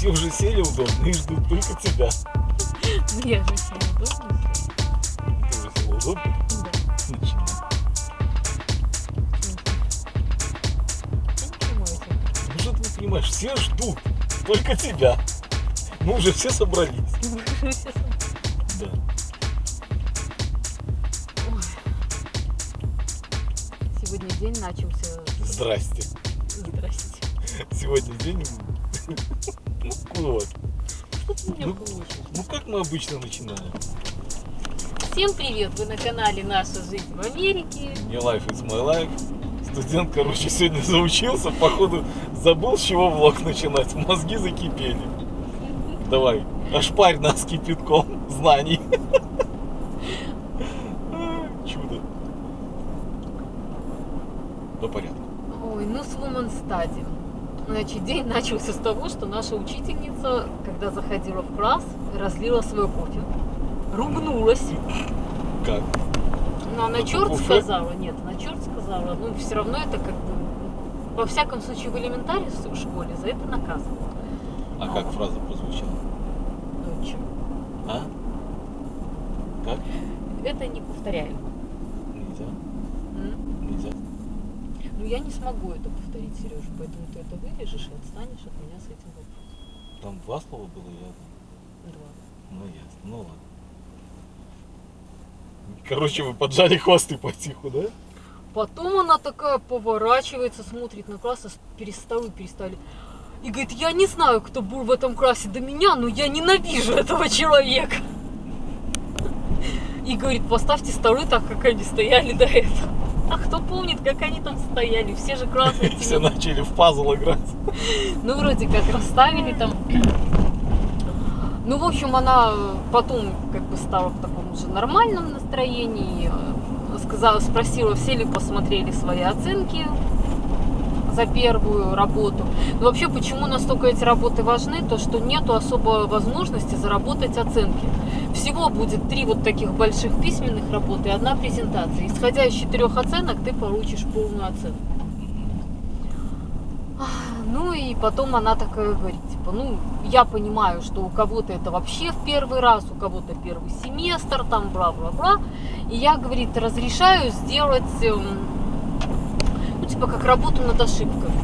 Все уже сели удобно и ждут только тебя. Я же села удобно. Ты уже села удобно? Да. Отлично. Ну что ты не понимаешь? Все ждут только тебя. Мы уже все собрались. Да. Ой. Сегодня день начался. Здрасте. Здрасте. Сегодня день. Ну вот. Ну как мы обычно начинаем? Всем привет! Вы на канале Наша Жизнь в Америке. My life is my life. Студент, короче, сегодня заучился, походу забыл, с чего влог начинать. Мозги закипели. Давай, ошпарь нас кипятком знаний. Чудо. До порядка. Ой, ну с Woman Study. Значит, день начался с того, что наша учительница, когда заходила в класс, разлила свое кофе. Ругнулась. Как? Но она черт сказала, нет, она черт сказала, ну все равно это как бы, во всяком случае в элементаре в школе за это наказывают. А как фраза прозвучала? Ну че? А? Как? Это не повторяем. Нельзя? Нельзя? Ну я не смогу это повторить, Сережа, поэтому ты это вырежешь и отстанешь от меня с этим вопросом. Там два слова было рядом? Два. Ну ясно, ну ладно. Короче, вы поджали хвосты потиху, да? Потом она такая поворачивается, смотрит на класс, а перестали. И говорит, я не знаю, кто был в этом классе до меня, но я ненавижу этого человека. И говорит, поставьте столы так, как они стояли до этого. А кто помнит, как они там стояли? Все же красные. Все начали в пазл играть. Ну, вроде как расставили там. Ну, в общем, она потом как бы стала в таком уже нормальном настроении. Спросила, все ли посмотрели свои оценки за первую работу. Но вообще, почему настолько эти работы важны, то что нету особо возможности заработать оценки. Всего будет 3 вот таких больших письменных работы и 1 презентация. Исходя из 4 оценок, ты получишь полную оценку. Ну и потом она такая говорит, типа, ну, я понимаю, что у кого-то это вообще в первый раз, у кого-то первый семестр, там, бла-бла-бла. И я, говорит, разрешаю сделать... типа как работу над ошибками.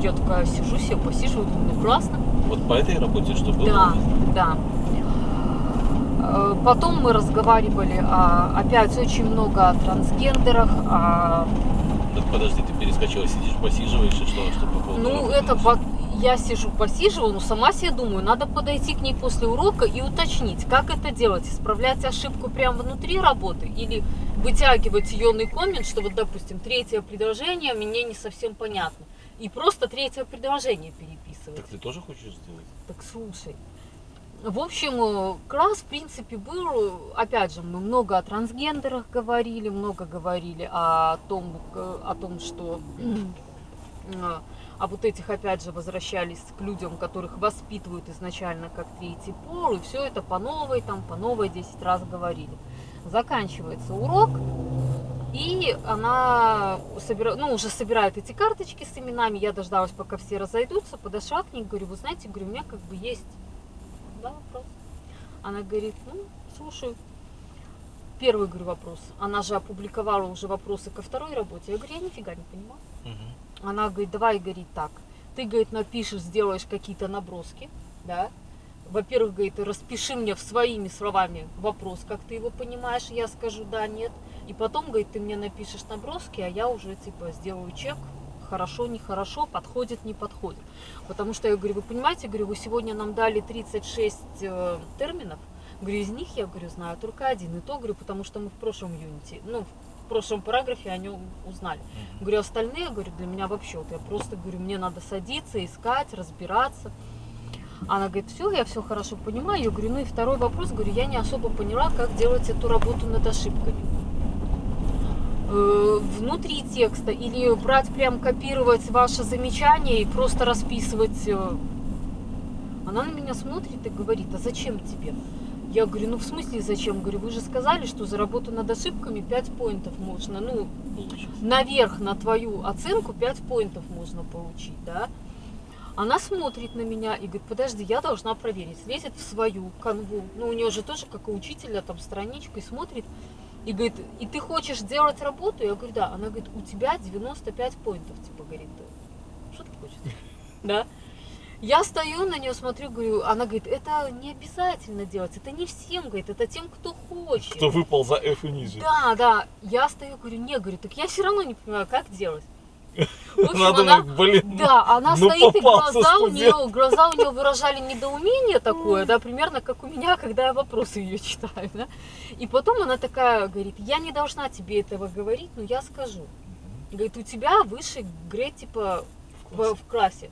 Я такая сижу себе, посижу, ну классно. Вот по этой работе что было? Да, да. Потом мы разговаривали опять очень много о трансгендерах. Так подожди, ты перескочила, сидишь, посиживаешь и что по поводу? Ну это я сижу, посиживаю, но сама себе думаю, надо подойти к ней после урока и уточнить, как это делать, исправлять ошибку прямо внутри работы или вытягивать ее на коммент, что вот, допустим, 3-е предложение мне не совсем понятно, и просто 3-е предложение переписывать. Так ты тоже хочешь сделать? Так слушай, в общем, класс, в принципе, был, опять же, мы много о трансгендерах говорили, много говорили о том, что... А вот этих, опять же, возвращались к людям, которых воспитывают изначально как 3-й пол, и все это по новой, там, по новой 10 раз говорили. Заканчивается урок, и она уже собирает эти карточки с именами. Я дождалась, пока все разойдутся, подошла к ней, говорю, вы знаете, говорю, у меня как бы есть вопрос. Она говорит, ну, слушаю. Первый, говорю, вопрос. Она же опубликовала уже вопросы ко второй работе. Я говорю, я нифига не понимаю. Она говорит, давай, говорит, так, ты, говорит, напишешь, сделаешь какие-то наброски, да, во-первых, говорит, распиши мне своими словами вопрос, как ты его понимаешь, я скажу да, нет, и потом, говорит, ты мне напишешь наброски, а я уже, типа, сделаю чек, хорошо, нехорошо, подходит, не подходит, потому что, я говорю, вы понимаете, говорю, вы сегодня нам дали 36 терминов, говорю, из них, я, говорю, знаю только один, и то, говорю, потому что мы в прошлом юнити, ну, в прошлом параграфе о нем узнали. Говорю, остальные, говорю, для меня вообще, вот я просто говорю, мне надо садиться, искать, разбираться. Она говорит, все, я все хорошо понимаю. Я говорю, ну и второй вопрос, говорю, я не особо поняла, как делать эту работу над ошибками. Внутри текста или брать прям, копировать ваше замечание и просто расписывать. Она на меня смотрит и говорит, а зачем тебе? Я говорю, ну в смысле зачем? Говорю, вы же сказали, что за работу над ошибками 5 поинтов можно, ну, наверх на твою оценку 5 поинтов можно получить, да? Она смотрит на меня и говорит, подожди, я должна проверить. Лезет в свою канву, ну у нее же тоже, как у учителя, там страничку, и смотрит, и говорит, и ты хочешь делать работу? Я говорю, да. Она говорит, у тебя 95 поинтов, типа, говорит, что ты хочешь? Да. Я стою на нее, смотрю, говорю, она говорит, это не обязательно делать, это не всем, говорит, это тем, кто хочет. Кто выпал за F и ниже. Да, да, я стою, говорю, не, говорю, так я все равно не понимаю, как делать. В общем, она, блин, да, она стоит, и глаза у нее выражали недоумение такое, да, примерно как у меня, когда я вопросы ее читаю, да. И потом она такая говорит, я не должна тебе этого говорить, но я скажу. Говорит, у тебя выше грейд, типа, в классе.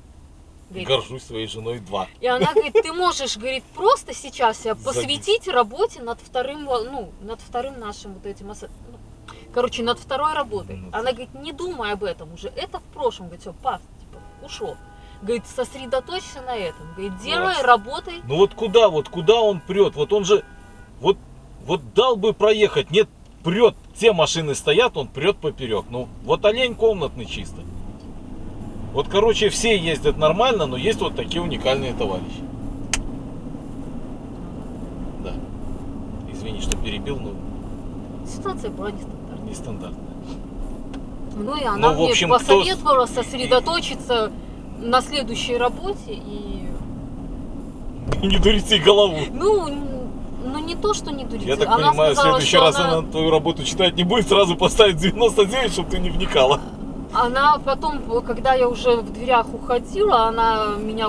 Говорит, горжусь своей женой 2. И она говорит, ты можешь, говорит, просто сейчас себя посвятить работе над вторым, ну, над вторым нашим вот этим, короче, над второй работой. Она говорит, не думай об этом уже, это в прошлом, говорит, все, пас, типа, ушло. Говорит, сосредоточься на этом, говорит, делай, работай. Ну вот куда он прет, вот он же, вот дал бы проехать, нет, прет, те машины стоят, он прет поперек, ну вот олень комнатный чисто. Вот, короче, все ездят нормально, но есть вот такие уникальные товарищи. Да. Извини, что перебил, но... Ситуация была нестандартная. Нестандартная. Ну и она, ну, в общем, мне посоветовала сосредоточиться на следующей работе и... Не дурите голову. Ну не то, что не дурите. Я так она понимаю, сказала, в следующий раз она твою работу читать не будет, сразу поставить 99, чтобы ты не вникала. Она потом, когда я уже в дверях уходила, она меня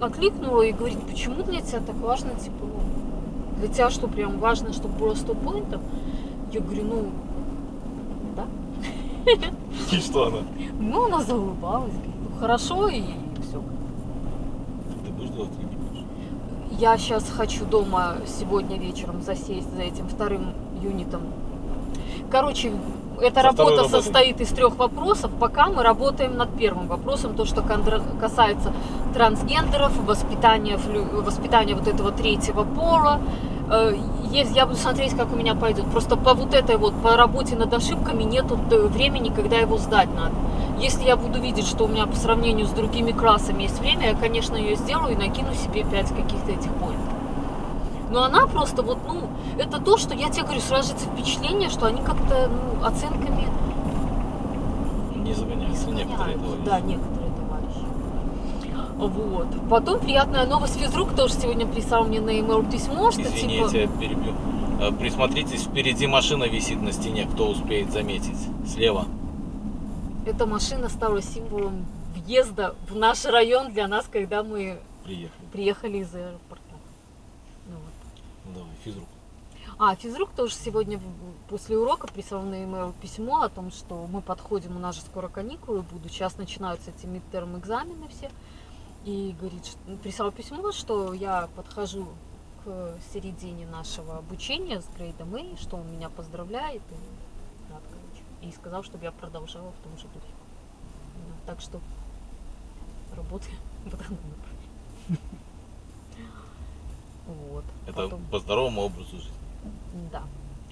окликнула и говорит, почему для тебя так важно, типа, для тебя что, прям важно, чтобы было 100 поинтов? Я говорю, ну, да. И что она? Ну, она заулыбалась, говорит, ну, хорошо, и все. Ты будешь делать или не будешь? Я сейчас хочу дома сегодня вечером засесть за этим вторым юнитом. Короче, эта работа состоит из 3 вопросов, пока мы работаем над первым вопросом, то, что касается трансгендеров, воспитания вот этого 3-го пола. Я буду смотреть, как у меня пойдет. Просто по вот этой вот, по работе над ошибками нету времени, когда его сдать надо. Если я буду видеть, что у меня по сравнению с другими классами есть время, я, конечно, ее сделаю и накину себе 5 каких-то этих поинтов. Но она просто вот, ну, это то, что я тебе говорю, сражается впечатление, что они как-то, ну, оценками не загоняются. Некоторые товарищи. Да, некоторые товарищи. Вот. Потом приятная новость, физрук тоже сегодня писал мне на e-mail письмо, что извини, типа... я тебя перебью. Присмотритесь, впереди машина висит на стене, кто успеет заметить. Слева. Эта машина стала символом въезда в наш район для нас, когда мы приехали из аэропорта. Давай, физрук. Физрук тоже сегодня после урока прислал на e-mail письмо о том, что мы подходим, у нас же скоро каникулы будут, сейчас начинаются эти midterm экзамены все, и говорит, прислал письмо, что я подхожу к середине нашего обучения с грейдом A, что он меня поздравляет, и, да, короче, и сказал, чтобы я продолжала в том же духе. Ну, так что работаем в данном направлении. Вот, это потом... по здоровому образу жизни. Да.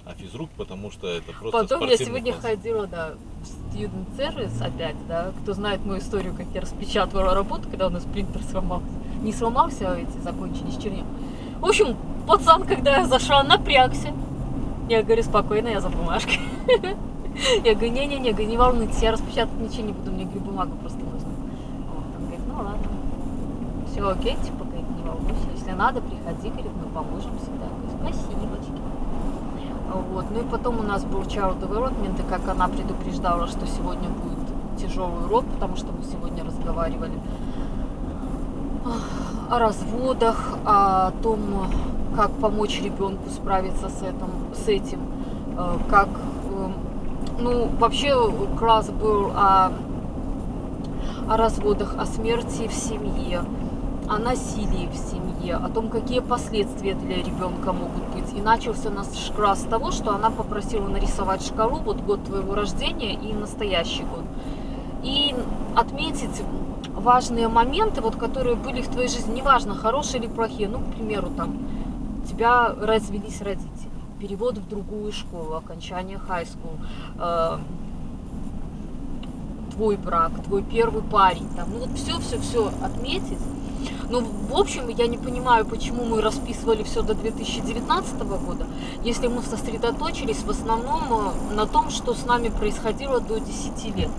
А физрук, потому что это просто потом я сегодня класс. Ходила, да, в student service опять, да. Кто знает мою историю, как я распечатывала работу, когда у нас принтер сломался. Не сломался, а эти закончились чернил. В общем, пацан, когда я зашла, напрягся. Я говорю, спокойно, я за бумажкой. Я говорю, не-не-не, не волнуйтесь, я распечатать ничего не буду, мне, говорю, бумагу просто нужно. Он говорит, ну ладно, все окей, типа. Если надо, приходи, говорит, мы поможем всегда. Спасибочки. Вот. Ну и потом у нас был child development, и как она предупреждала, что сегодня будет тяжелый урок, потому что мы сегодня разговаривали о разводах, о том, как помочь ребенку справиться с этим, как, ну, вообще класс был о разводах, о смерти в семье, о насилии в семье, о том, какие последствия для ребенка могут быть. И начался наш класс с того, что она попросила нарисовать шкалу, вот год твоего рождения и настоящий год. И отметить важные моменты, вот, которые были в твоей жизни, неважно, хорошие или плохие. Ну, к примеру, там, тебя развелись родители, перевод в другую школу, окончание high school, твой брак, твой первый парень, там, ну вот все-все-все отметить. Но в общем я не понимаю, почему мы расписывали все до 2019 года, если мы сосредоточились в основном на том, что с нами происходило до 10 лет.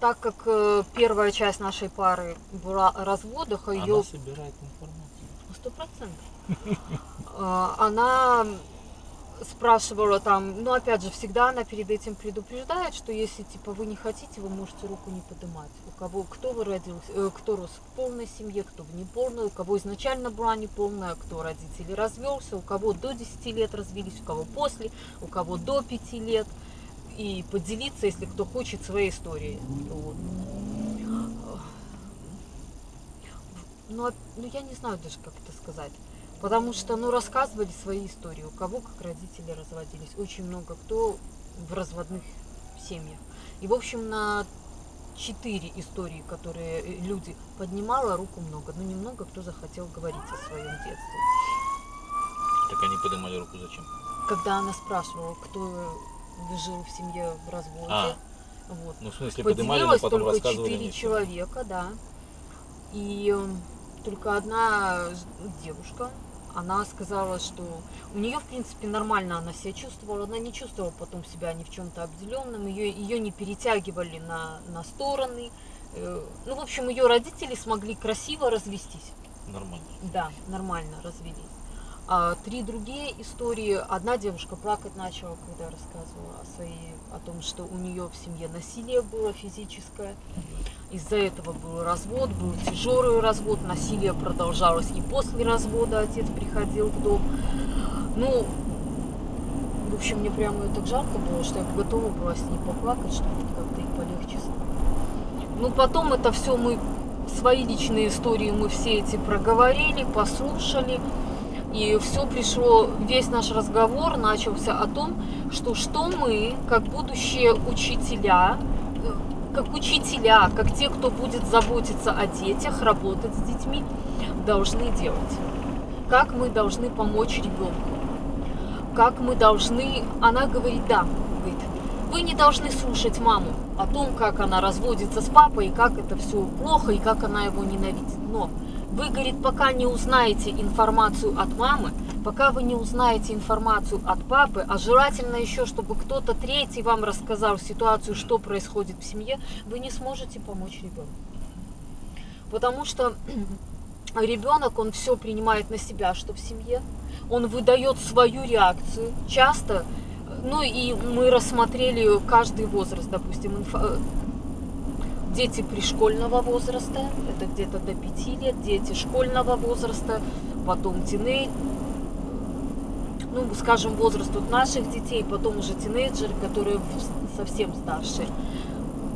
Так как первая часть нашей пары была о разводах, она ее... собирает информацию. 100%. Она спрашивала там, ну опять же, всегда она перед этим предупреждает, что если типа вы не хотите, вы можете руку не поднимать. У кого, кто вы родился, кто рос в полной семье, кто в неполной, у кого изначально была неполная, кто родители развелся, у кого до 10 лет развелись, у кого после, у кого до 5 лет. И поделиться, если кто хочет, своей историей. Вот. Ну, я не знаю даже, как это сказать. Потому что, ну, рассказывали свои истории, у кого как родители разводились. Очень много кто в разводных семьях. И, в общем, на 4 истории, которые люди поднимала, руку много. Но немного кто захотел говорить о своем детстве. Так они поднимали руку зачем? Когда она спрашивала, кто... жил в семье в разводе. Вот. Ну, в смысле, поделилось потом только 4 человека, да. И только одна девушка, она сказала, что у нее, в принципе, нормально она себя чувствовала, она не чувствовала потом себя ни в чем-то обделенным, ее не перетягивали на стороны. Ну, в общем, ее родители смогли красиво развестись. Нормально. Да, нормально развелись. А 3 другие истории. Одна девушка плакать начала, когда рассказывала о том, что у нее в семье насилие было физическое. Из-за этого был развод, был тяжелый развод. Насилие продолжалось и после развода. Отец приходил в дом. Ну, в общем, мне прямо так жалко было, что я готова была с ней поплакать, чтобы как-то и полегче стало. Ну, потом это все мы, свои личные истории, мы все эти проговорили, послушали. И все пришло, весь наш разговор начался о том, что мы, как будущие учителя, как те, кто будет заботиться о детях, работать с детьми, должны делать. Как мы должны помочь ребенку. Как мы должны... Она говорит, да, говорит, вы не должны слушать маму о том, как она разводится с папой, и как это все плохо, и как она его ненавидит. Но... Вы, говорит, пока не узнаете информацию от мамы, пока вы не узнаете информацию от папы, а желательно еще, чтобы кто-то третий вам рассказал ситуацию, что происходит в семье, вы не сможете помочь ребенку. Потому что ребенок, он все принимает на себя, что в семье, он выдает свою реакцию часто. Ну и мы рассмотрели каждый возраст, допустим, дети пришкольного возраста, это где-то до 5 лет, дети школьного возраста, потом скажем, возраст вот наших детей, потом уже тинейджеры, которые совсем старше.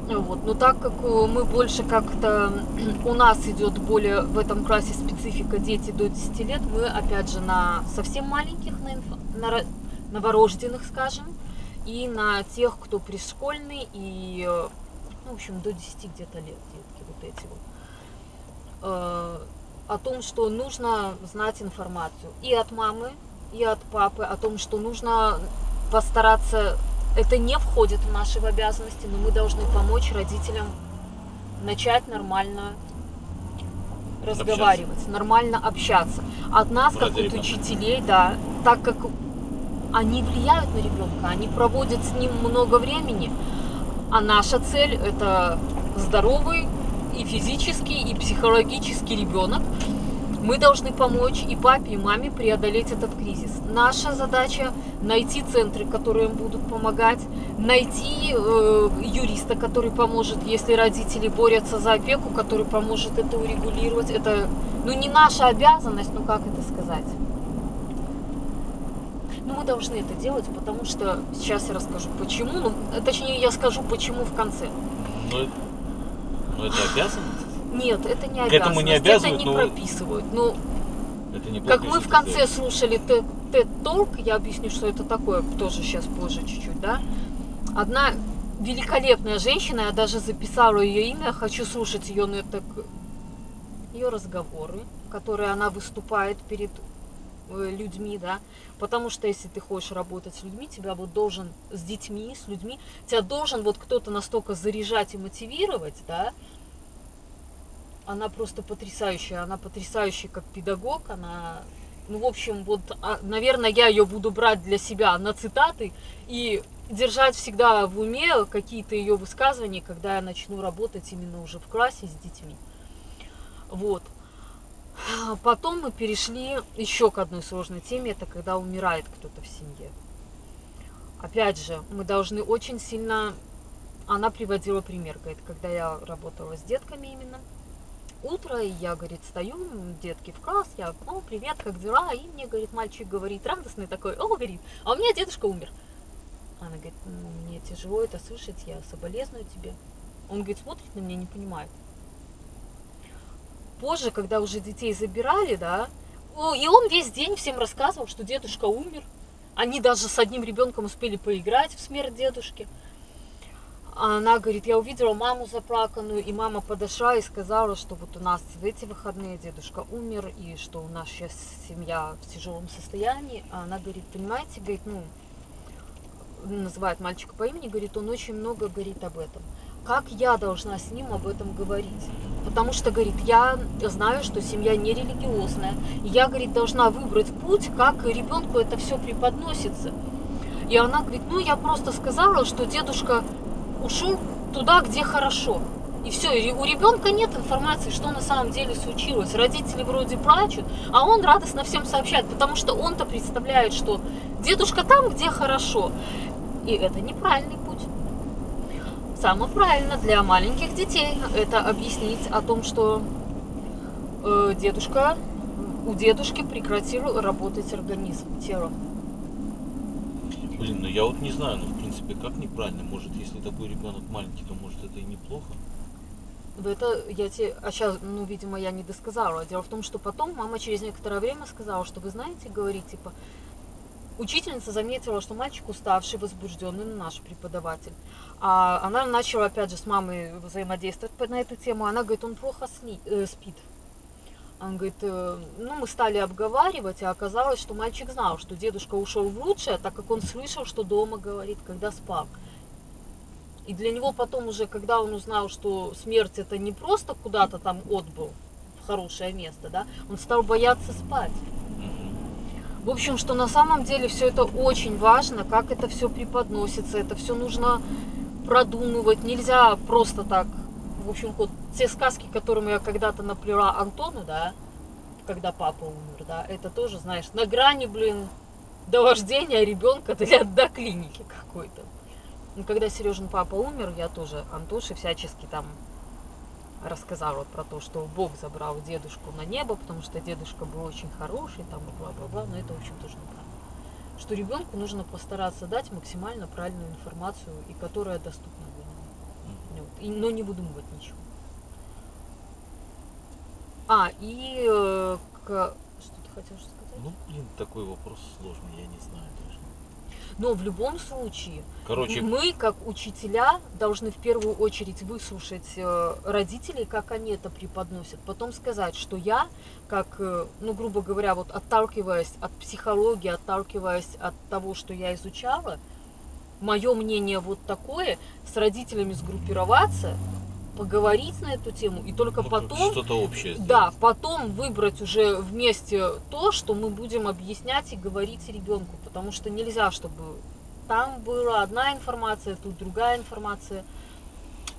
Вот. Но так как мы больше как-то, у нас идет более в этом классе специфика дети до 10 лет, мы опять же на совсем маленьких, на новорожденных, скажем, и на тех, кто пришкольный и... Ну, в общем, до 10 где-то лет, детки, вот эти вот. О том, что нужно знать информацию и от мамы, и от папы, о том, что нужно постараться, это не входит в наши обязанности, но мы должны помочь родителям начать нормально разговаривать, нормально общаться. От нас, как от учителей, да, так как они влияют на ребенка, они проводят с ним много времени. А наша цель – это здоровый и физический, и психологический ребенок. Мы должны помочь и папе, и маме преодолеть этот кризис. Наша задача – найти центры, которые им будут помогать, найти юриста, который поможет, если родители борются за опеку, который поможет это урегулировать. Это, ну, не наша обязанность, ну как это сказать? Но мы должны это делать, потому что сейчас я расскажу почему, точнее я скажу почему в конце. Но это обязанность? Нет, это не обязанность, это не прописывают. Но это не как мы в конце слушали TED-толк, я объясню, что это такое, тоже сейчас позже чуть-чуть, да. Одна великолепная женщина, я даже записала ее имя, хочу слушать ее, но это ее разговоры, которые она выступает перед людьми, да, потому что если ты хочешь работать с людьми, тебя вот должен с детьми, с людьми, тебя должен вот кто-то настолько заряжать и мотивировать, да. Она просто потрясающая, она потрясающая как педагог, она, ну, в общем, вот, наверное, я ее буду брать для себя на цитаты и держать всегда в уме какие-то ее высказывания, когда я начну работать именно уже в классе с детьми. Вот. Потом мы перешли еще к одной сложной теме, это когда умирает кто-то в семье. Опять же, мы должны очень сильно... Она приводила пример, говорит, когда я работала с детками именно. Утро, и я, говорит, стою, детки в класс, я, о, привет, как дела? И мне, говорит, мальчик говорит, радостный такой, о, говорит, а у меня дедушка умер. Она говорит, ну, мне тяжело это слышать, я соболезную тебе. Он, говорит, смотрит на меня, не понимает. Позже, когда уже детей забирали, да, и он весь день всем рассказывал, что дедушка умер. Они даже с одним ребенком успели поиграть в смерть дедушки. Она говорит, я увидела маму заплаканную, и мама подошла и сказала, что вот у нас в эти выходные дедушка умер, и что у нас сейчас семья в тяжелом состоянии. А она говорит, понимаете, говорит, ну, называет мальчика по имени, говорит, он очень много говорит об этом. Как я должна с ним об этом говорить? Потому что, говорит, я знаю, что семья не религиозная, и я, говорит, должна выбрать путь, как ребенку это все преподносится. И она говорит, ну, я просто сказала, что дедушка... ушел туда, где хорошо. И все, и у ребенка нет информации, что на самом деле случилось. Родители вроде плачут, а он радостно всем сообщает, потому что он-то представляет, что дедушка там, где хорошо. И это неправильный путь. Самое правильное для маленьких детей это объяснить о том, что у дедушки прекратил работать организм, тело. Блин, ну я вот не знаю, ну в принципе, как неправильно, может, если такой ребенок маленький, то может это и неплохо. Да это я тебе, а сейчас, ну видимо, я не досказала. Дело в том, что потом мама через некоторое время сказала, что вы знаете, говорит, типа, учительница заметила, что мальчик уставший, возбужденный, наш преподаватель. А она начала опять же с мамой взаимодействовать на эту тему, она говорит, он плохо спит. Он говорит, ну мы стали обговаривать, а оказалось, что мальчик знал, что дедушка ушел в лучшее, так как он слышал, что дома говорит, когда спал. И для него потом уже, когда он узнал, что смерть это не просто куда-то там отбыл в хорошее место, да, он стал бояться спать. В общем, что на самом деле все это очень важно, как это все преподносится, это все нужно продумывать, нельзя просто так. В общем, вот те сказки, которым я когда-то наплела Антону, да, когда папа умер, да, это тоже, знаешь, на грани, блин, до вождения ребенка до клиники какой-то. Ну, когда Сережин папа умер, я тоже Антоше всячески там рассказала про то, что Бог забрал дедушку на небо, потому что дедушка был очень хороший, там, бла-бла-бла, но это, в общем, тоже неправда. Что ребенку нужно постараться дать максимально правильную информацию, и которая доступна. Но не выдумывать ничего. Что ты хотел сказать? Ну, блин, такой вопрос сложный, я не знаю даже. Но в любом случае, короче... мы, как учителя, должны в первую очередь выслушать родителей, как они это преподносят. Потом сказать, что я, как, ну, грубо говоря, вот отталкиваясь от психологии, отталкиваясь от того, что я изучала, мое мнение вот такое, с родителями сгруппироваться, поговорить на эту тему и только ну, потом... Что-то общее. Да, потом выбрать уже вместе то, что мы будем объяснять и говорить ребенку, потому что нельзя, чтобы там была одна информация, тут другая информация.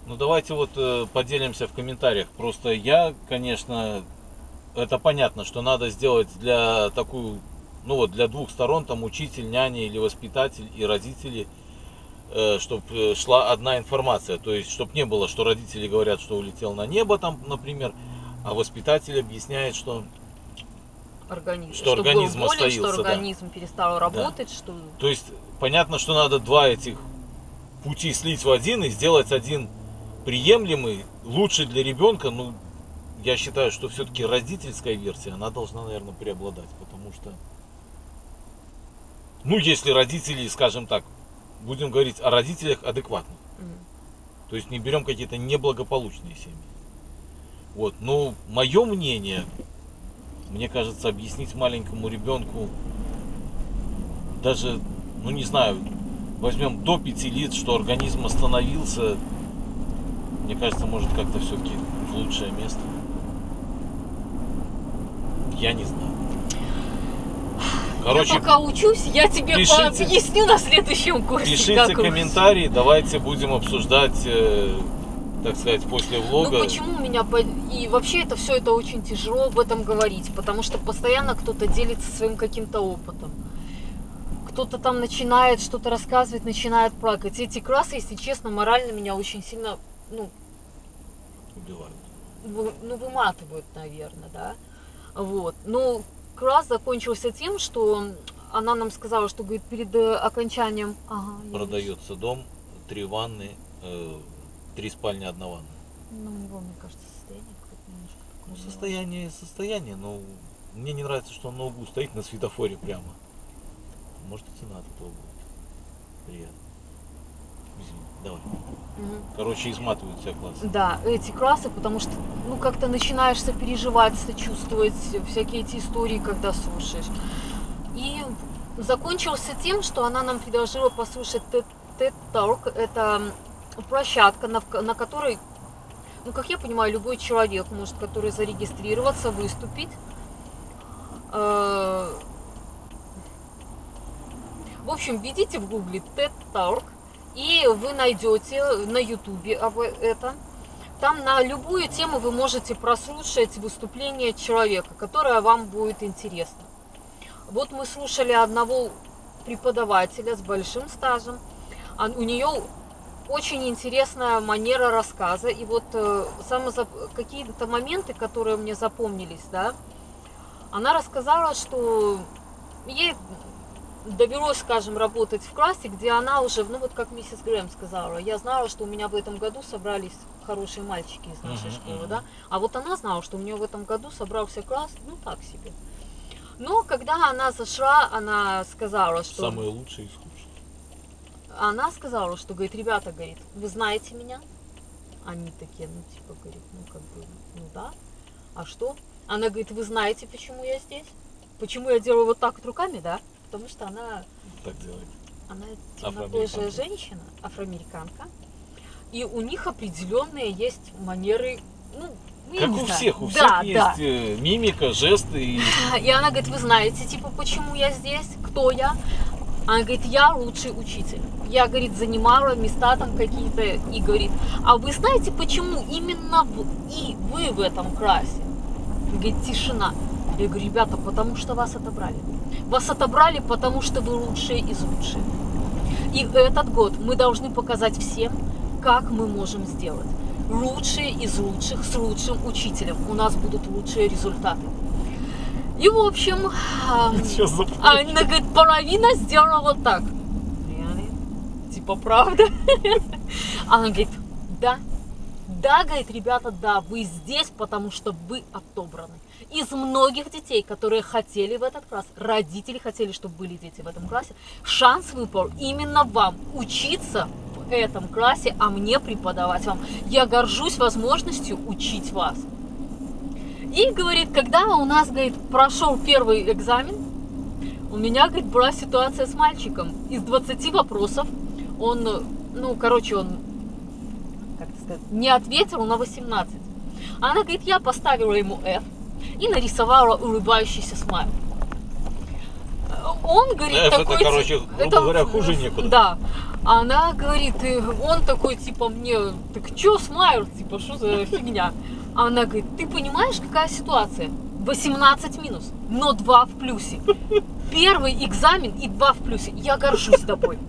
Ну давайте вот поделимся в комментариях. Просто я, конечно, это понятно, что надо сделать для такую, ну вот для двух сторон, там учитель, няня или воспитатель и родители, чтобы шла одна информация, то есть чтобы не было, что родители говорят, что улетел на небо, там, например, а воспитатель объясняет, что организм болен, остаился, что организм да. перестал работать, да. что. То есть понятно, что надо два этих пути слить в один и сделать один приемлемый, лучший для ребенка. Ну, я считаю, что все-таки родительская версия, она должна, наверное, преобладать, потому что, ну, если родители, скажем так. Будем говорить о родителях адекватных. То есть не берем какие-то неблагополучные семьи. Вот. Но мое мнение, мне кажется, объяснить маленькому ребенку, даже, ну не знаю, возьмем до 5 лет, что организм остановился, мне кажется, может как-то все-таки в лучшее место. Я не знаю. Короче, я пока учусь, я тебе объясню на следующем курсе. Пишите комментарии, давайте будем обсуждать, так сказать, после влога. Ну почему меня... И вообще это все это очень тяжело об этом говорить, потому что постоянно кто-то делится своим каким-то опытом. Кто-то там начинает что-то рассказывать, начинает плакать. Эти красы, если честно, морально меня очень сильно, ну... Убивают. Ну, выматывают, наверное, да. Вот. Но класс закончился тем, что она нам сказала, что, говорит, перед окончанием... Ага, продается дом, 3 ванны, 3 спальни, 1 ванна. Ну, у него, мне кажется, состояние какое-то немножко такое. Ну, состояние, но мне не нравится, что он на углу стоит, на светофоре прямо. Может, идти надо по углу. Приятно. Давай. Угу. Короче, изматывают все классы. Да, эти классы, потому что, ну, как-то начинаешь сопереживать, сочувствовать, всякие эти истории, когда слушаешь. И закончился тем, что она нам предложила послушать TED Talk. Это площадка, на которой, ну, как я понимаю, любой человек может, который зарегистрироваться, выступить. В общем, введите в гугле TED Talk. И вы найдете на YouTube это. Там на любую тему вы можете прослушать выступление человека, которое вам будет интересно. Вот мы слушали одного преподавателя с большим стажем. У нее очень интересная манера рассказа. И вот какие-то моменты, которые мне запомнились, да, она рассказала, что ей... довелось, скажем, работать в классе, где она уже, ну вот как миссис Грэм сказала, я знала, что у меня в этом году собрались хорошие мальчики из нашей школы, да, а вот она знала, что у нее в этом году собрался класс, ну так себе. Но когда она зашла, она сказала, что... Самое лучшее из худших. Она сказала, что, говорит, ребята, говорит, вы знаете меня? Они такие, ну типа, говорит, ну как бы, ну да, а что? Она говорит, вы знаете, почему я здесь? Почему я делаю вот так вот руками, да? Потому что она, так делает. Она темнокожая женщина, афроамериканка, и у них определенные есть манеры, ну, как у всех есть мимика, жесты. И она говорит, вы знаете, типа, почему я здесь, кто я? Она говорит, я лучший учитель. Я, говорит, занимала места там какие-то, и говорит, а вы знаете, почему именно вы в этом классе? Говорит, тишина. Я говорю, ребята, потому что вас отобрали. Вас отобрали, потому что вы лучшие из лучших. И этот год мы должны показать всем, как мы можем сделать. Лучшие из лучших с лучшим учителем. У нас будут лучшие результаты. И, в общем, она говорит, половина сделала вот так. Типа, правда? Она говорит, да. Да, говорит, ребята, да, вы здесь, потому что вы отобраны. Из многих детей, которые хотели в этот класс, родители хотели, чтобы были дети в этом классе, шанс выпал именно вам учиться в этом классе, а мне преподавать вам. Я горжусь возможностью учить вас. И, говорит, когда у нас, говорит, прошел первый экзамен, у меня, говорит, была ситуация с мальчиком. Из 20 вопросов он, ну, короче, он, как это сказать, не ответил на 18. Она, говорит, я поставила ему F. И нарисовала улыбающийся смайл. Он говорит, да, такой... Это, короче, грубо говоря, хуже некуда. Да. Она говорит, он такой, типа, мне, так чё смайл, типа, что за фигня? Она говорит, ты понимаешь, какая ситуация? 18 минус, но 2 в плюсе. Первый экзамен и 2 в плюсе. Я горжусь тобой.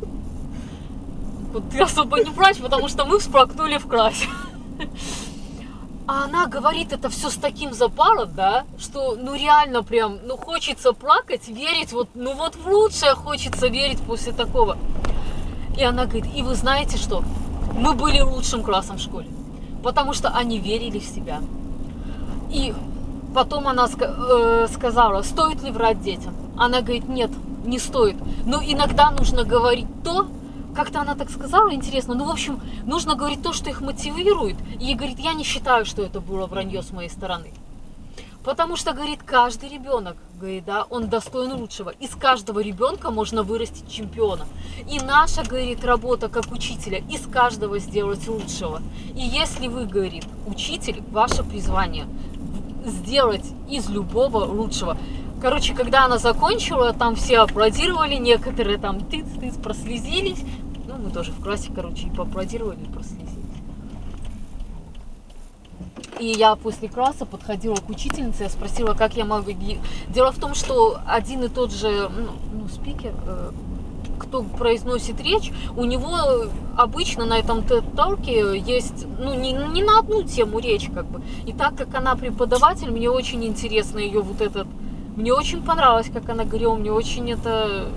Ты особо не плачь, потому что мы всплакнули в классе. А она говорит это все с таким запалом, да, что ну реально прям, ну хочется плакать, верить, вот, ну вот в лучшее хочется верить после такого. И она говорит, и вы знаете что, мы были лучшим классом в школе, потому что они верили в себя. И потом она сказала, стоит ли врать детям? Она говорит, нет, не стоит, но иногда нужно говорить то, как-то она так сказала, интересно. Ну, в общем, нужно говорить то, что их мотивирует. И говорит, я не считаю, что это было вранье с моей стороны. Потому что, говорит, каждый ребенок, говорит, да, он достоин лучшего. Из каждого ребенка можно вырастить чемпиона. И наша, говорит, работа как учителя, из каждого сделать лучшего. И если вы, говорит, учитель, ваше призвание сделать из любого лучшего. Короче, когда она закончила, там все аплодировали, некоторые там тыц-тыц прослезились. Ну, мы тоже в классе, короче, и поаплодировали, и прослезились. И я после класса подходила к учительнице, я спросила, как я могу... Дело в том, что один и тот же спикер, кто произносит речь, у него обычно на этом TED-талке есть, ну, не на одну тему речь, как бы. И так как она преподаватель, мне очень интересно ее вот этот... Мне очень понравилось, как она говорила, мне очень это...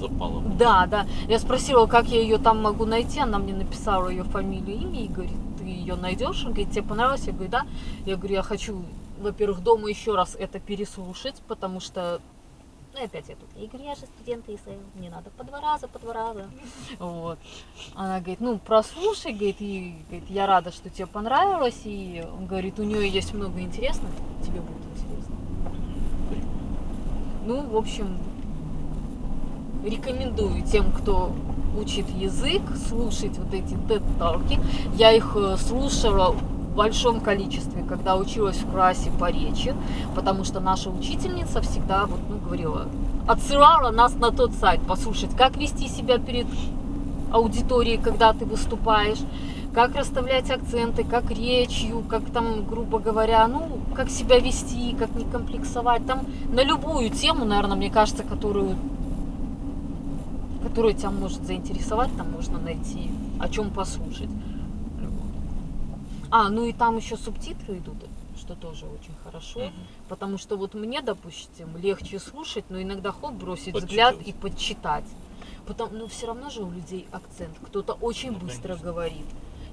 Запало. Да, да. Я спросила, как я ее там могу найти, она мне написала ее фамилию, имя и говорит... ее найдешь, он говорит, тебе понравилось? Я говорю, да. Я говорю, я хочу, во-первых, дома еще раз это переслушать, потому что, ну, опять я тут, я говорю, я же студент ИСЛ, мне надо по два раза. Вот. Она говорит, ну, прослушай, говорит, и говорит, я рада, что тебе понравилось, и он говорит, у нее есть много интересных, тебе будет интересно. Ну, в общем, рекомендую тем, кто... учит язык, слушать вот эти TED-талки. Я их слушала в большом количестве, когда училась в классе по речи, потому что наша учительница всегда вот, ну, говорила, отсылала нас на тот сайт послушать, как вести себя перед аудиторией, когда ты выступаешь, как расставлять акценты, как речью, как там, грубо говоря, ну, как себя вести, как не комплексовать. Там на любую тему, наверное, мне кажется, которая тебя может заинтересовать, там можно найти, о чем послушать. А, ну и там еще субтитры идут, что тоже очень хорошо, потому что вот мне, допустим, легче слушать, но иногда хоп, бросить взгляд и подчитать. Потому, ну, все равно же у людей акцент, кто-то очень быстро говорит.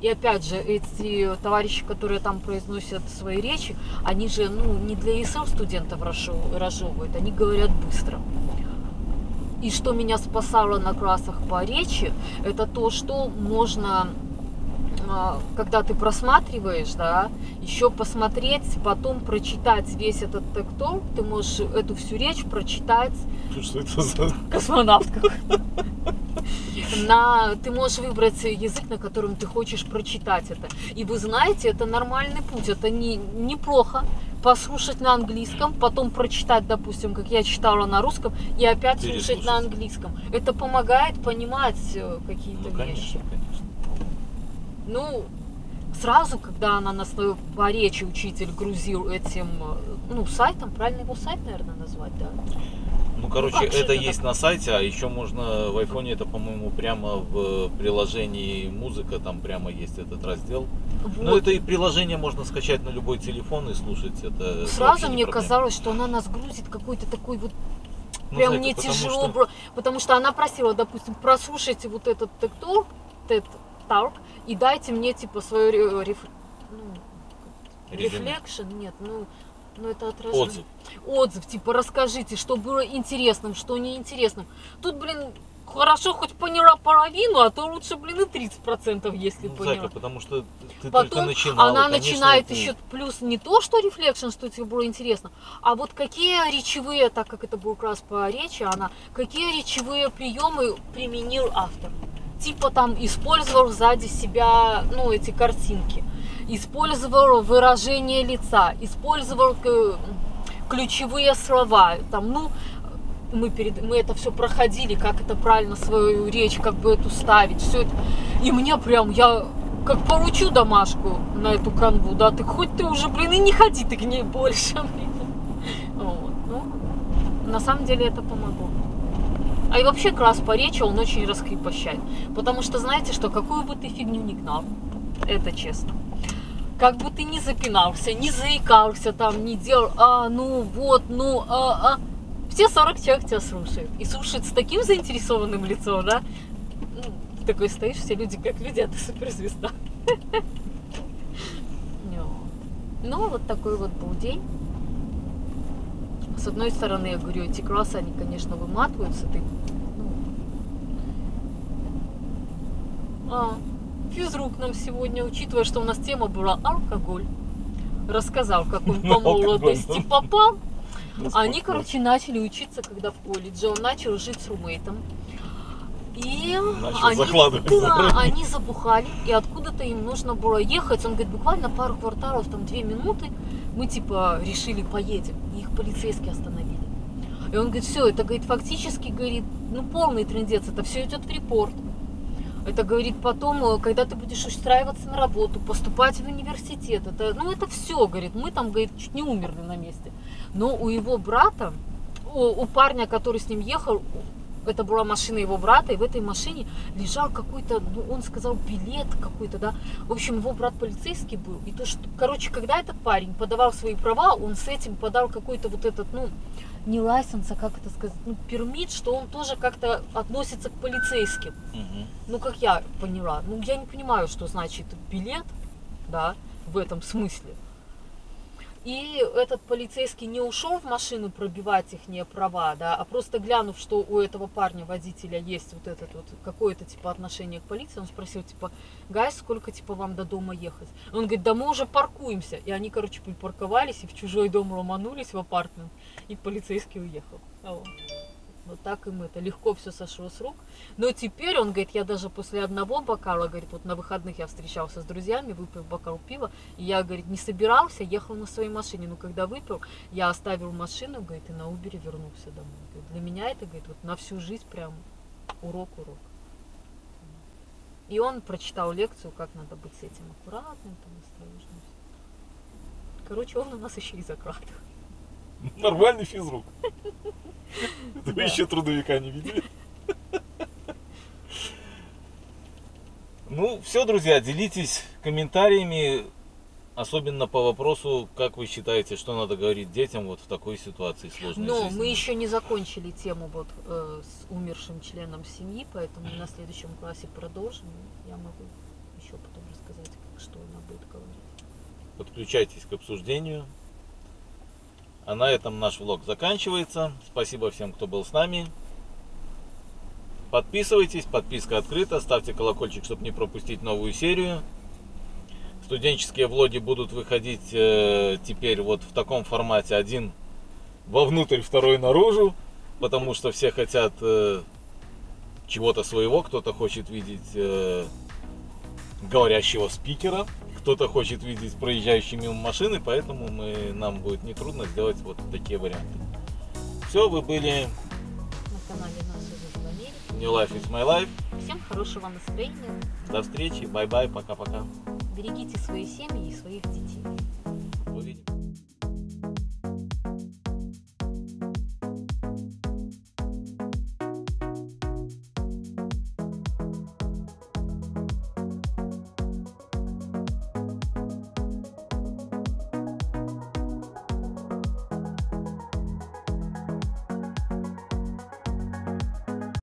И опять же, эти товарищи, которые там произносят свои речи, они же, ну, не для ИСЛ студентов разжевывают, они говорят быстро. И что меня спасало на классах по речи, это то, что можно, когда ты просматриваешь, да, еще посмотреть, потом прочитать весь этот TED-talk, ты можешь эту всю речь прочитать. Что это за... Космонавтка. Ты можешь выбрать язык, на котором ты хочешь прочитать это. И вы знаете, это нормальный путь, это неплохо. Послушать на английском, потом прочитать, допустим, как я читала на русском, и опять слушать на английском. Это помогает понимать какие-то вещи. Конечно. Ну, сразу, когда она на свою по речи учитель грузил этим, ну, сайтом, правильно его сайт, наверное, назвать, да? Ну, короче, ну, это есть так? На сайте, а еще можно в айфоне, это, по-моему, прямо в приложении музыка, там прямо есть этот раздел. Вот. Ну, это и приложение можно скачать на любой телефон и слушать. Это сразу мне казалось, что она нас грузит какой-то такой вот, ну, прям знаете, мне тяжело, потому что она просила, допустим, прослушайте вот этот TED-talk и дайте мне, типа, свою рефлекшн, нет, ну... Ну, это отражение. Отзыв, типа, расскажите, что было интересным, что неинтересным. Тут, блин, хорошо хоть поняла половину, а то лучше, блин, и 30%, если, ну, поняла. Зайка, потому что ты потом только начинала. Она, конечно, начинает ты... еще плюс не то, что рефлекшн, что тебе было интересно, а вот какие речевые, так как это был класс по речи, она, какие речевые приемы применил автор. Типа там использовал сзади себя, ну, эти картинки. Использовал выражение лица, использовал ключевые слова. Там, ну, мы это все проходили, как это правильно свою речь, как бы эту ставить. Все это. И мне прям, я как поручу домашку на эту канву, да, ты хоть ты уже, блин, и не ходи ты к ней больше. Вот. Ну, на самом деле это помогло. А и вообще класс по речи, он очень раскрепощает. Потому что знаете, что какую бы ты фигню ни гнал, это честно. Как бы ты ни запинался, не заикался, там, не делал, а, ну, вот, ну, а. Все 40 человек тебя слушают. И слушают с таким заинтересованным лицом, да? Ну, такой стоишь, все люди как люди, а ты суперзвезда. Ну, вот такой вот был день. С одной стороны, я говорю, эти классы, они, конечно, выматываются. Ты... Физрук нам сегодня, учитывая, что у нас тема была алкоголь, рассказал, как он по молодости попал. Они, короче, начали учиться, когда в колледже. Он начал жить с румейтом. И они забухали, и откуда-то им нужно было ехать. Он говорит, буквально пару кварталов, там 2 минуты, мы типа решили поедем. И их полицейские остановили. И он говорит, все, это, говорит, фактически, говорит, ну полный трындец, это все идет в репорт. Это, говорит, потом, когда ты будешь устраиваться на работу, поступать в университет, это, ну это все, говорит, мы там, говорит, чуть не умерли на месте. Но у его брата, у парня, который с ним ехал, это была машина его брата, и в этой машине лежал какой-то, ну, он сказал, билет какой-то, да. В общем, его брат полицейский был. И то, что, короче, когда этот парень подавал свои права, он с этим подал какой-то вот этот, ну, не лайсенс, а как это сказать, ну, пермит, что он тоже как-то относится к полицейским. Ну, как я поняла. Ну, я не понимаю, что значит билет, да, в этом смысле. И этот полицейский не ушел в машину пробивать их права, да, а просто глянув, что у этого парня, водителя, есть вот этот вот какое-то типа отношение к полиции, он спросил, типа, гайс, сколько типа вам до дома ехать? Он говорит, да мы уже паркуемся. И они, короче, припарковались и в чужой дом ломанулись в апартмент, и полицейский уехал. Вот так им это легко все сошло с рук. Но теперь, он говорит, я даже после одного бокала, говорит, вот на выходных я встречался с друзьями, выпил бокал пива, и я, говорит, не собирался, ехал на своей машине, но когда выпил, я оставил машину, говорит, и на Uber вернулся домой. Говорит, для меня это, говорит, вот на всю жизнь прям урок. И он прочитал лекцию, как надо быть с этим аккуратным, там, осторожным. Короче, он у нас еще и закрат. Нормальный физрук. Вы еще трудовика не видели. Ну, все, друзья, делитесь комментариями, особенно по вопросу, как вы считаете, что надо говорить детям вот в такой ситуации сложной. Но мы еще не закончили тему вот с умершим членом семьи, поэтому на следующем классе продолжим. Я могу еще потом рассказать, что она будет говорить. Подключайтесь к обсуждению. А на этом наш влог заканчивается. Спасибо всем, кто был с нами. Подписывайтесь, подписка открыта. Ставьте колокольчик, чтобы не пропустить новую серию. Студенческие влоги будут выходить теперь вот в таком формате. Один вовнутрь, второй наружу. Потому что все хотят чего-то своего. Кто-то хочет видеть говорящего спикера. Кто-то хочет видеть проезжающие мимо машины, поэтому нам будет нетрудно сделать вот такие варианты. Все, вы были на канале «Нас уже в Америке». New Life is My Life. Всем хорошего настроения. До встречи. Бай-бай. Пока-пока. Берегите свои семьи и своих детей.